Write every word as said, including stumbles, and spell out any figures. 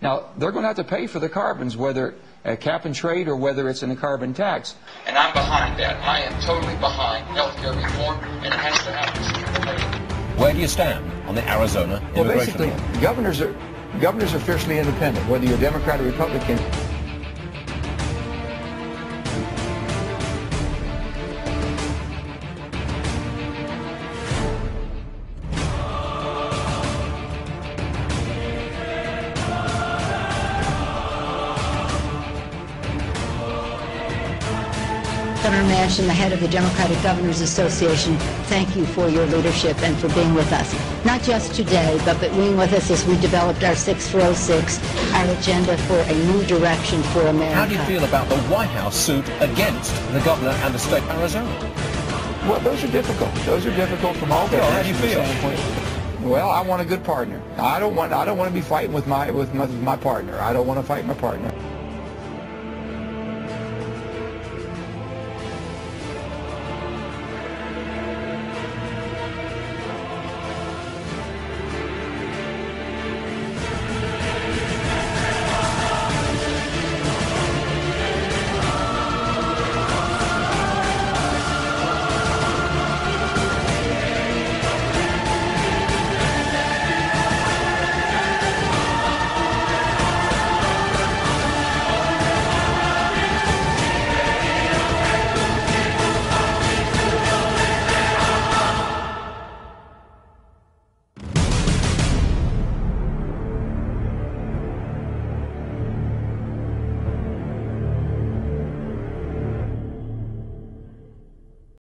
Now, they're going to have to pay for the carbons, whether a cap and trade or whether it's in a carbon tax. And I'm behind that. I am totally behind healthcare reform, and it has to happen. Where do you stand on the Arizona immigration law? Well, basically, governors are, governors are fiercely independent, whether you're Democrat or Republican. Governor Manchin, the head of the Democratic Governors Association, thank you for your leadership and for being with us. Not just today, but being with us as we developed our six four oh six, our agenda for a new direction for America. How do you feel about the White House suit against the governor and the state of Arizona? Well, those are difficult. Those are difficult from all different standpoints. How do you feel? Well, I want a good partner. I don't want. I don't want to be fighting with my with my, my partner. I don't want to fight my partner.